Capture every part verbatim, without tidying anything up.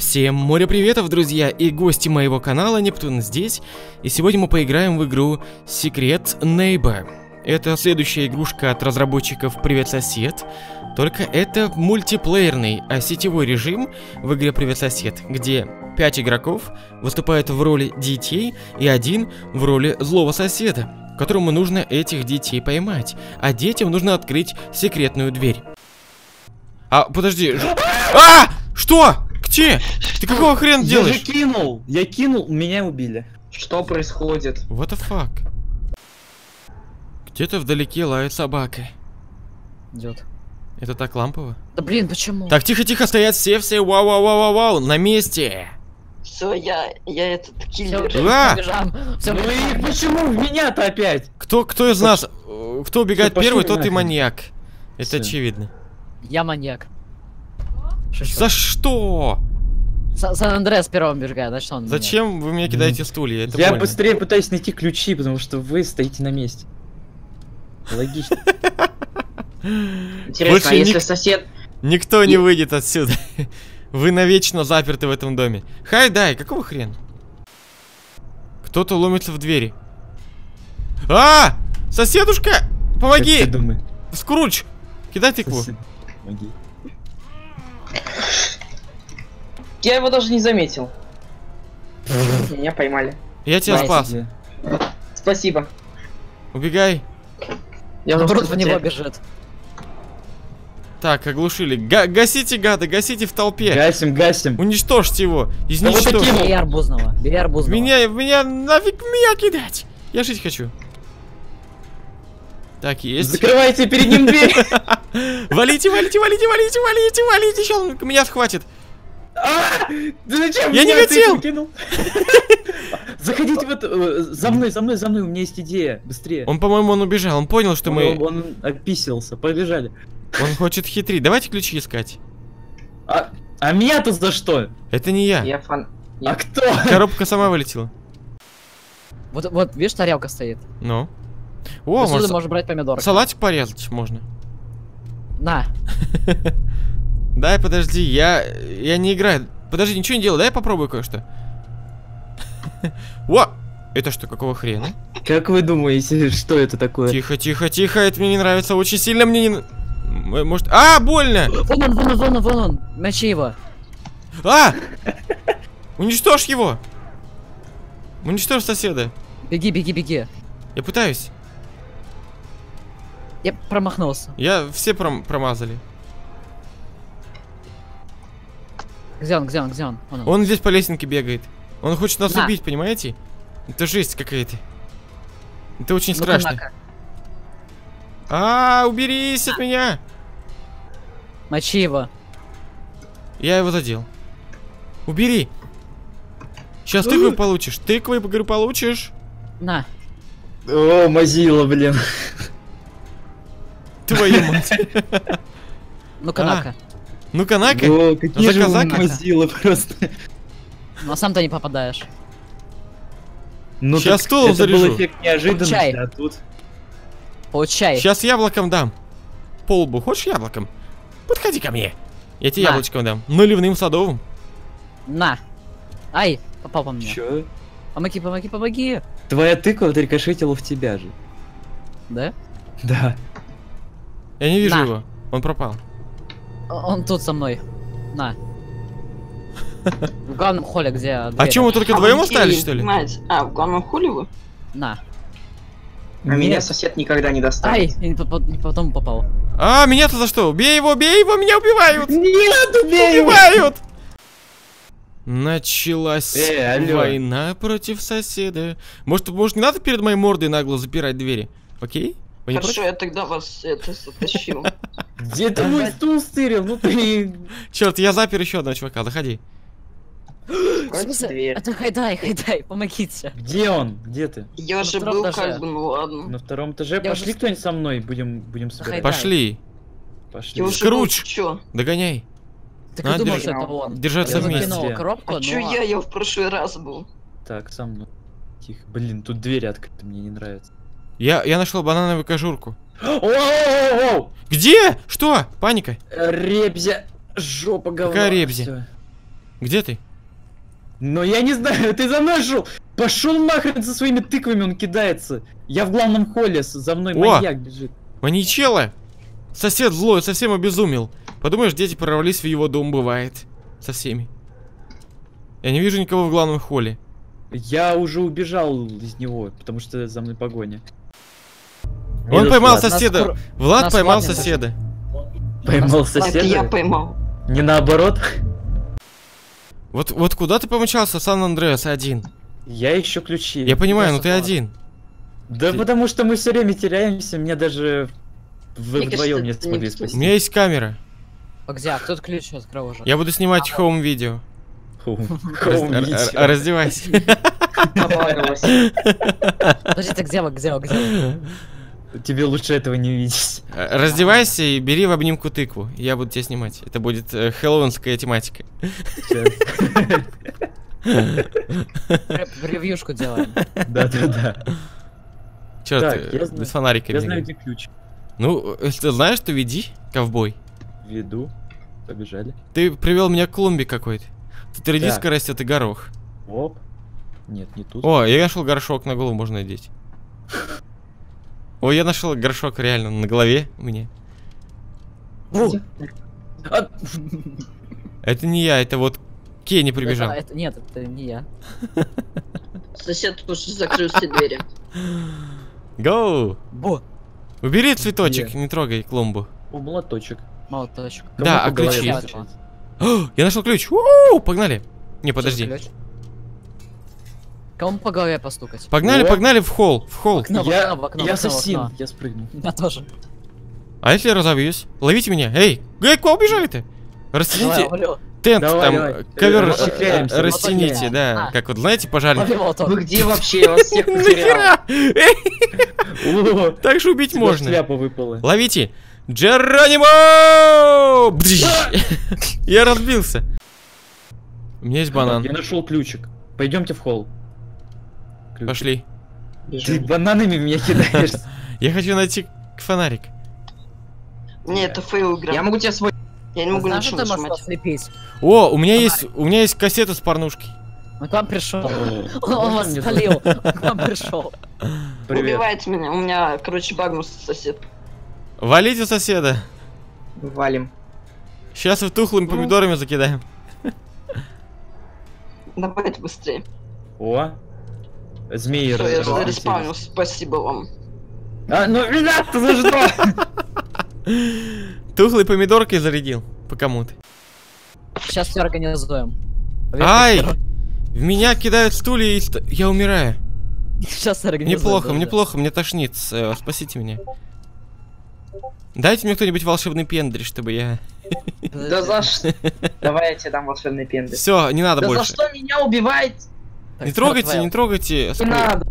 Всем море приветов, друзья и гости моего канала, Нептун здесь. И сегодня мы поиграем в игру Secret Neighbor. Это следующая игрушка от разработчиков Привет, сосед. Только это мультиплеерный, а сетевой режим в игре Привет, сосед, где пять игроков выступают в роли детей и один в роли злого соседа, которому нужно этих детей поймать. А детям нужно открыть секретную дверь. А, подожди. А! Что? Че? Ты какого хрена делаешь? Я же кинул! Я кинул, меня убили. Что происходит? What the fuck? Где-то вдалеке лает собака. Идет. Это так лампово? Да блин, почему? Так, тихо-тихо, стоят все-все, вау-вау-вау-вау, на месте! Все, я, я этот киллер. А! Все, ну, почему в меня-то опять? Кто, кто из нас, кто убегает все, первый, тот и маньяк. Это все очевидно. Я маньяк. Шучу. За что? Сан-Андреас первым бежает, значит он. Зачем меня... вы меня кидаете стулья? Это я больно. Быстрее пытаюсь найти ключи, потому что вы стоите на месте. Логично. Интересно, а если ник... сосед... Никто и... не выйдет отсюда. Вы навечно заперты в этом доме. Хайдай, какого хрена? Кто-то ломится в двери. А! Соседушка! Помоги! Скруч! Кидай тыкву. Помоги. Я его даже не заметил. Меня поймали. Я тебя спас. Спасибо. Убегай. Я просто в него бежит. Так, оглушили. Га гасите, гады, гасите в толпе. Гасим, гасим. Уничтожьте его. Изничтожьте. Бери арбузного. Бери арбузного. Меня, меня, нафиг меня кидать. Я жить хочу. Так, есть. Закрывайте перед ним дверь. Валите, валите, валите, валите, валите, валите. Сейчас он меня схватит. Я не хотел. Заходите вот за мной, за мной, за мной. У меня есть идея. Быстрее. Он, по-моему, он убежал. Он понял, что мы... Он описался. Побежали. Он хочет хитрить. Давайте ключи искать. А меня тут за что? Это не я. Я фан. А кто? Коробка сама вылетела. Вот, вот, видишь, тарелка стоит. Ну. О, можно... можно брать помидоры. Салатик порезать можно. На. Дай, подожди, я... Я не играю. Подожди, ничего не делаю, дай я попробую кое-что. О! Это что, какого хрена? Как вы думаете, что это такое? Тихо, тихо, тихо, это мне не нравится. Очень сильно мне не... Может... А, больно! Вон он, вон он, вон он, вон он. Мочи его. А! Уничтожь его! Уничтожь соседа. Беги, беги, беги. Я пытаюсь. Я промахнулся. Я все пром промазали. Где он, где он, где он? Он, он. он здесь по лесенке бегает. Он хочет нас да. убить, понимаете? Это жесть какая-то. Это очень ну страшно. А, -а, а, уберись от меня! Мочи его. Я его задел. Убери! Сейчас тыквы получишь. Тыквы, говорю, получишь. На. О, мазила, блин. Твою мать. Ну-ка, на-ка. Ну-ка, на-ка. О, какие же мазила просто. Ну, а сам-то не попадаешь. Ну, сейчас стул заряжу. Это был эффект неожиданности, а тут... Получай. Сейчас яблоком дам. По лбу. Хочешь яблоком? Подходи ко мне. Я тебе яблочком дам. Наливным садовым. На. Ай, попал по мне. Чё? Помоги, помоги, помоги. Твоя тыква отрикошетила в тебя же. Да? Да. Я не вижу на. его. Он пропал. Он тут со мной. На. В главном холле, где... А чё, мы только вдвоем остались, что ли? А, в главном холле вы? На. Меня сосед никогда не достанет. Ай, потом попал. А, меня-то за что? Бей его, бей его, меня убивают! Нет, убивают! Началась э, война против соседа. Может, может, не надо перед моей мордой нагло запирать двери? Окей? Вы Хорошо, я тогда вас это затащил. Где ты мой стул стырил? Ну ты... Черт, я запер еще одного чувака, заходи. Это Хайдай, Хайдай, помогите. Где он? Где ты? Я же был как бы, ну ладно. На втором этаже. Пошли кто-нибудь со мной, будем будем собирать. Пошли. Пошли. Скруч, догоняй. Так а, ты думаешь, держ... это он? Держаться я вместе. Коробку, а но... чё я? Я в прошлый раз был. Так, со мной. Тихо. Блин, тут двери открыты, мне не нравится. Я, я нашел банановую кожурку. О-о-о-о-о! Где? Что? Паника. Ребзя. Жопа, голова. Какая ребзя? Всё. Где ты? Но я не знаю, ты за мной шел! Пошел нахрен со своими тыквами, он кидается. Я в главном холле, за мной маньяк бежит. Маньячело! Сосед злой, совсем обезумел. Подумаешь, дети прорвались в его дом, бывает. Со всеми. Я не вижу никого в главном холле. Я уже убежал из него, потому что за мной погоня. Он Иду, поймал Влад. соседа. Нас Влад нас поймал Влад соседа. Поймал соседа? Это я поймал. Не наоборот. Вот, вот куда ты помчался, Сан-Андреас, один? Я еще ключи. Я понимаю, но ты один. Да ты... потому что мы все время теряемся, мне даже Вы вдвоем не смогли спасти. У меня есть камера. А где? А кто ключ открыл уже? Я буду снимать хоум-видео. Хоум-видео. Раздевайся. Подожди, ты где вы, где вы, где вы? Тебе лучше этого не видеть. Раздевайся и бери в обнимку тыкву. Я буду тебя снимать. Это будет хэллоуинская тематика. Ревьюшку делаем. Да-да-да. Черт, без фонарика. Я знаю, где ключ. Ну, ты знаешь, ты веди, ковбой. Веду. Побежали. Ты привел меня к клумбе какой-то. Тут редиска да. растет и горох. Оп. Нет, не тут. О, я нашел горшок, на голову можно надеть. О, я нашел горшок реально на голове у меня. Это не я, это вот Кенни прибежал. Нет, это не я. Сосед уже закрыл все двери. Гоу! Бо! Убери цветочек, Где? не трогай клумбу. О, молоточек. Молоточек. Да, а ключи. Я нашел ключ. У-у-у, погнали. Не, подожди. Кому по голове постукать? Погнали, О. погнали в холл. В холл. Окно, я в окно, я ассасин. Я спрыгну. Я тоже. А если я разобьюсь? Ловите меня. Эй, эй, куда убежали-то? Расстелите тент, давай, там, давай. ковер рас... растяните, да. А. Как вот, знаете, пожарник. Вы где вообще? Я вас всех потерял. Так же убить можно. Ловите. Джеронимо! Я разбился. У меня есть банан. Я нашел ключик. Пойдемте в холл. Пошли. Ты бананами меня кидаешь. Я хочу найти фонарик. Не, это фейл игра. Я могу тебя свой... Я не могу а ничего слепить. О, у меня есть, у меня есть кассета с порнушки. Он к вам пришел. Он вас спалил. Он к вам пришел. Убивает меня. У меня, короче, багнус сосед. Валите соседа. Валим. Сейчас их тухлыми помидорами закидаем. Давайте быстрее. О, змеи. Я зареспаунил. Спасибо вам. А, ну, ребят, за что? Тухлой помидоркой зарядил. По кому-то. Сейчас все организуем. Поверь, Ай! В меня кидают стулья и... Я умираю. Сейчас организуем. Мне плохо, мне плохо, мне тошнит. Спасите меня. Дайте мне кто-нибудь волшебный пендрь, чтобы я... Да за что? Давай я тебе дам волшебный пендрь. Все, не надо больше. Да за что меня убиваете? Не трогайте, не трогайте. Не надо.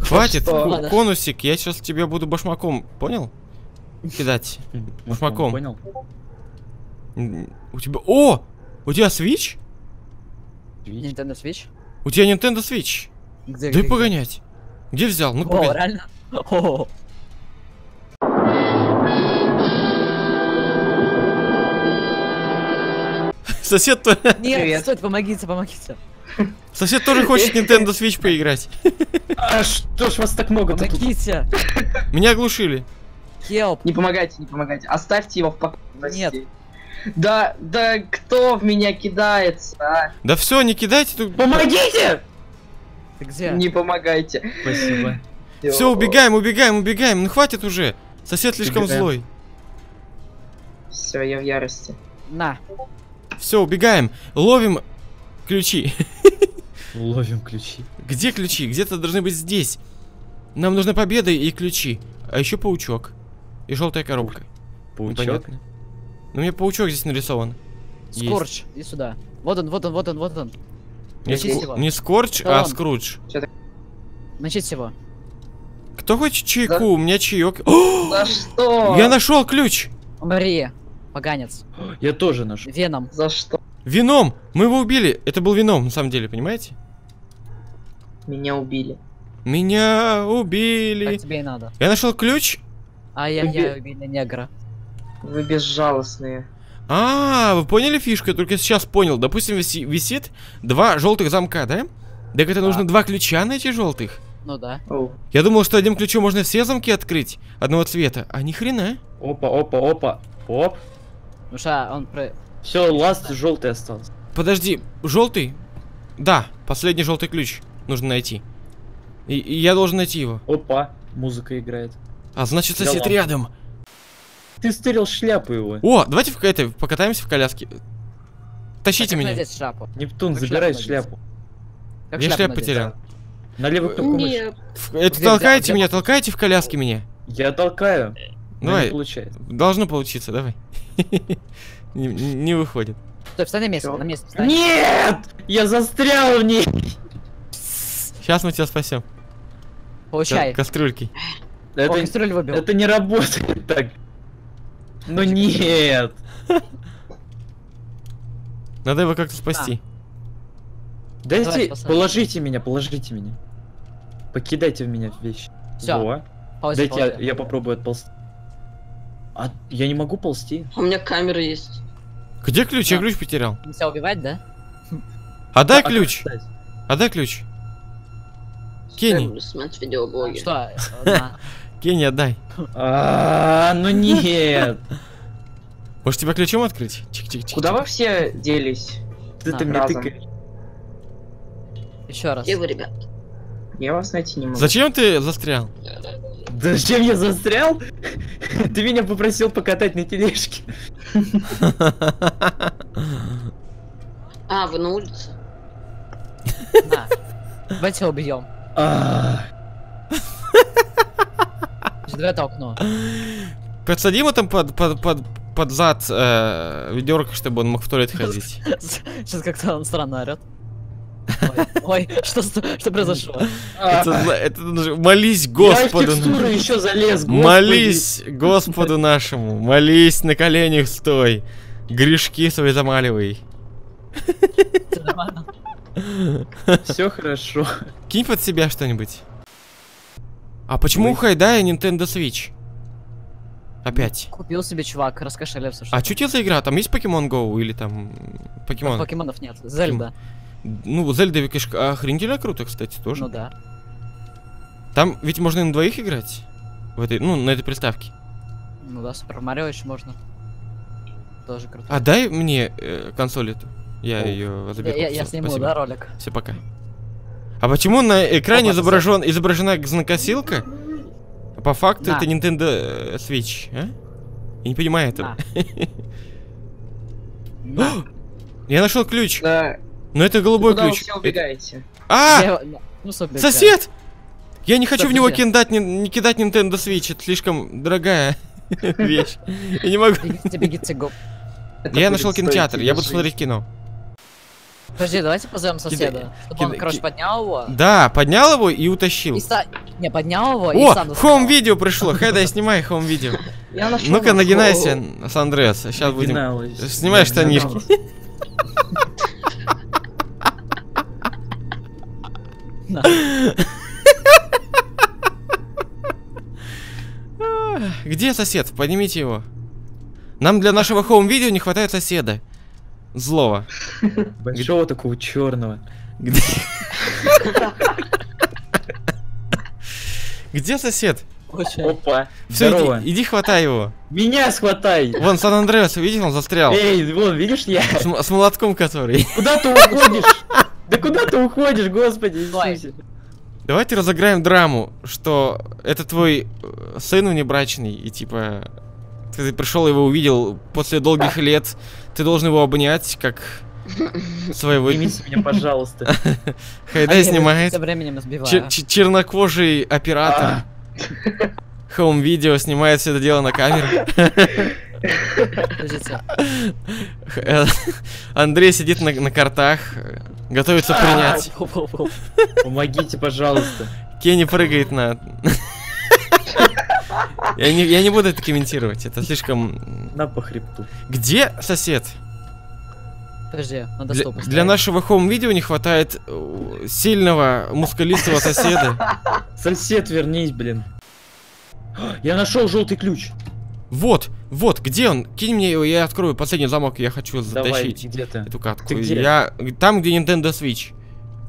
Хватит, конусик, я сейчас тебя буду башмаком, понял? Кидать. Башмаком. Понял. У тебя... О! У тебя Switch? Nintendo Switch? У тебя Nintendo Switch? Где, Дай где, погонять. Где, где взял? Ну, О, реально? О. Сосед... Нет, стой, помогите, помогите. Сосед тоже хочет Nintendo Switch поиграть. А что ж вас так много? Помогите. Меня оглушили. Help. Не помогайте, не помогайте. Оставьте его в покое. Нет. Да, да кто в меня кидается? А? Да все, не кидайте. Тут... Помогите! Ты где? Не помогайте. Спасибо. Все, убегаем, убегаем, убегаем. Ну хватит уже. Сосед слишком убегаем. злой. Все, я в ярости. На. Все, убегаем. Ловим ключи. Ловим ключи. Где ключи? Где-то должны быть здесь. Нам нужна победа и ключи. А еще паучок. И желтая коробка. Паучок? Непонятно. Ну, мне паучок здесь нарисован. Скорч, иди сюда. Вот он, вот он, вот он, вот он. Не, ск... не Скорч, Кто а он? Скрудж. Начать его. Кто хочет чайку? Да. У меня чаек. За что? Я нашел ключ. Умри, поганец. Я тоже нашел. Веном. За что? Веном! Мы его убили. Это был Веном, на самом деле, понимаете? Меня убили. Меня убили. Так тебе и надо. Я нашел ключ. А я, я убили негра. Вы безжалостные. А, вы поняли фишку? Я только сейчас понял. Допустим, виси, висит два желтых замка, да? Так это да. Нужно два ключа найти желтых. Ну да. Оу. Я думал, что одним ключом можно все замки открыть одного цвета, а ни хрена. Опа, опа, опа, оп. Ну что, он про... Все, ласт желтый остался. Подожди, желтый? Да, последний желтый ключ нужно найти. И, и я должен найти его. Опа, музыка играет. А значит, сосед да рядом. Ты стырил шляпу его. О, давайте в это, покатаемся в коляске. Тащите а меня. Шляпу? Нептун, как забирай шляпу. Как я шляпу потерял. Налево кто помощь. Это толкайте меня, толкайте в коляске меня. Я толкаю. Давай. Должно получиться, давай. не, не выходит. Стой, встань на место, на место встань. Нет! Я застрял в ней. Сейчас мы тебя спасем. Получай. Кастрюльки. Это, О, кастрюль выбил. Это не работает так. Ну нет. Надо его как-то спасти. А. Дайте, положите меня, положите меня. Покидайте в меня вещи. Все. Ползи, Дайте ползи. Я, я попробую отползти. А, я не могу ползти. У меня камера есть. Где ключ? Да. Я ключ потерял. Нельзя убивать, да? Отдай да, ключ. Отдай, отдай ключ. Кенни. Что? Кенни, отдай. А, ну нет. Может тебя ключом открыть? Куда вы все делись? Ты меня тыкаешь. Еще раз. Где вы, ребят? Я вас найти не могу. Зачем ты застрял? Да зачем я застрял? Ты меня попросил покатать на тележке. А, вы на улице? Да. Давайте убьем. Давай окно. Подсади его там под, под, под, под зад э, ведерко, чтобы он мог в туалет ходить. Сейчас как-то он странно орет. Ой, что, что произошло? Это, это, молись Господу. Я еще залез, Господи. Молись Господу нашему. Молись, на коленях стой. Грешки свои замаливай. Все нормально? Все хорошо. Кинь под себя что-нибудь. А почему у Хайдая Nintendo Switch? Опять. Купил себе чувак, раскошелился. А что тебе за игра? Там есть Pokemon Go или там... Покемон? Покемонов нет, Зельда. Ну, Зельда, конечно, охренительно круто, кстати, тоже. Ну да. Там ведь можно и на двоих играть. В этой, ну, на этой приставке. Ну да, Супер Марио еще можно. Тоже круто. А дай мне э, консоль эту. Я О. ее заберу. Я, я, я сниму, спасибо. Да, ролик. Все, пока. А почему на экране О, изображен, изображена знакосилка? А по факту да. это Nintendo Switch, а? Я не понимаю этого. Я нашел ключ. Но это голубой ключ. А! Сосед! Я не хочу в него кидать Nintendo Switch, это слишком дорогая вещь. Я не могу. Я нашел кинотеатр, я буду смотреть кино. Подожди, давайте позовем соседа, чтобы он, короче, поднял его. Да, поднял его и утащил. Не, поднял его и сам. О, хоум-видео пришло. Хайдай, снимай хоум-видео. Ну-ка, нагинайся, Сан-Андреас. Сейчас будем... Снимай штанишки. Где сосед? Поднимите его. Нам для нашего хоум-видео не хватает соседа. Злого. Большого такого черного. Где... Где сосед? Опа. Все, иди, иди хватай его. Меня схватай. Вон Сан-Андреас, видишь, он застрял. Эй, вон, видишь, я. С, с молотком который. Куда ты уходишь? Да куда ты уходишь, Господи Иисусе? Давайте разыграем драму, что это твой сын внебрачный, и типа... Ты пришел, его увидел после долгих лет. Ты должен его обнять, как своего... Снимите меня, пожалуйста. Хайдай снимает. Чернокожий оператор. Хоум-видео снимает все это дело на камеру. Андрей сидит на картах, готовится принять. Помогите, пожалуйста. Кенни прыгает на... Я не, я не буду это комментировать, это слишком... На по хребту. Где сосед? Подожди, надо для, для нашего хоум-видео не хватает сильного, мускулистого соседа. Сосед, вернись, блин. Я нашел желтый ключ. Вот, вот, где он? Кинь мне его, я открою последний замок, я хочу затащить Давай, где эту катку. Где? Я там, где Nintendo Switch.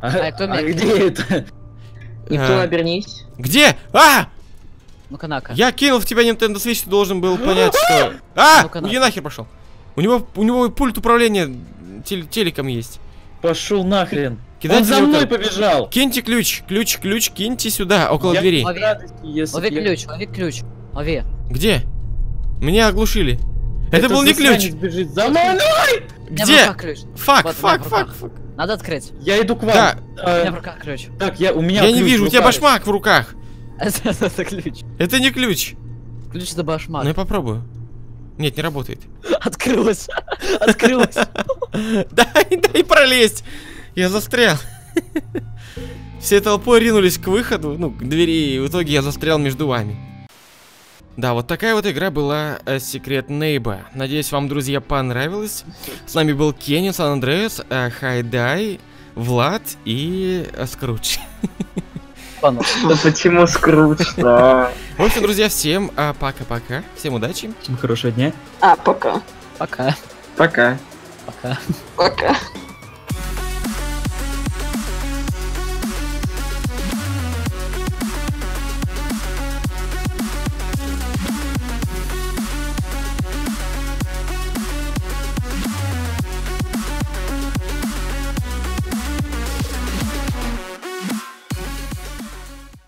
А, а, это а где это? Никто, а, обернись. Где? А! Ну-ка, на-ка. Я кинул в тебя Nintendo Switch, ты должен был понять, что... А! Ну я нахер пошел. У него, у него пульт управления тел телеком есть. Пошел нахрен. Кидайте, он за мной побежал. Киньте ключ, ключ, ключ, киньте сюда, около дверей. Лови ключ, лови ключ, лови. Где? Меня оглушили. Это, это был не ключ. Бежит за мной. Где? Фак, фак, фак, фак. Надо открыть. Я иду к вам. Да. А, у меня в руках ключ. Так, я у меня. Я не вижу, у тебя башмак в руках. Это ключ. Это не ключ. Ключ это башмак. Ну я попробую. Нет, не работает. Открылось. Открылось. Дай, дай пролезть. Я застрял. Все толпой ринулись к выходу, ну, к двери, и в итоге я застрял между вами. Да, вот такая вот игра была Secret Neighbor. Надеюсь, вам, друзья, понравилось. С нами был Кеннис, Сан-Андреас, Хайдай, Влад и Скруч. Почему Скруч? В общем, друзья, всем пока-пока. Всем удачи. Всем хорошего дня. А, пока. Пока. Пока. Пока. Пока.